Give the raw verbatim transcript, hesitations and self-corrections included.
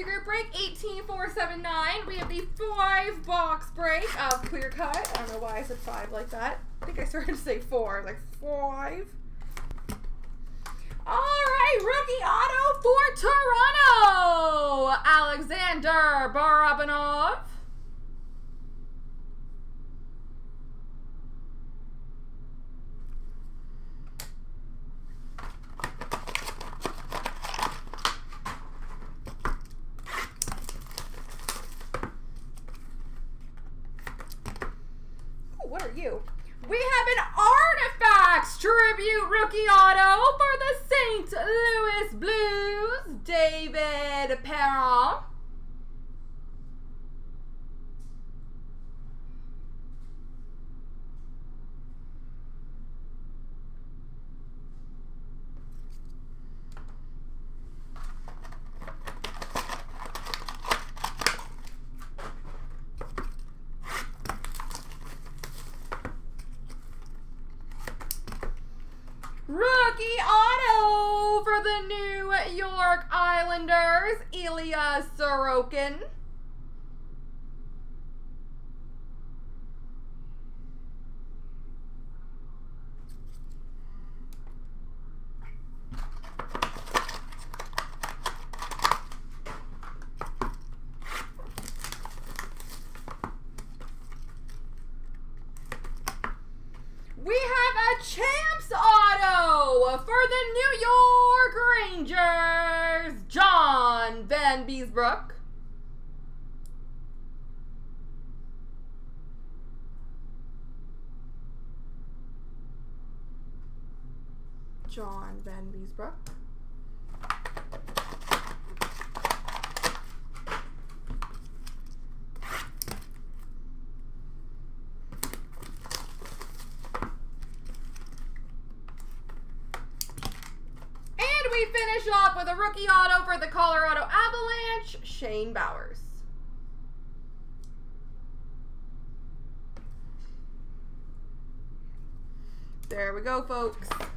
Fantasy Group break, eighteen four seventy-nine. We have the five box break of Clear Cut. I don't know why I said five like that. I think I started to say four, like five. All right, rookie auto for Toronto, Alexander Barabanov. What are you? We have an Artifacts Tribute Rookie Auto for the Saint Louis Blues, David Parrish. Rookie auto for the New York Islanders, Ilya Sorokin. We have a Champs auto for the New York Rangers, John Vanbiesbrouck. John Vanbiesbrouck. We finish off with a rookie auto for the Colorado Avalanche, Shane Bowers. There we go, folks.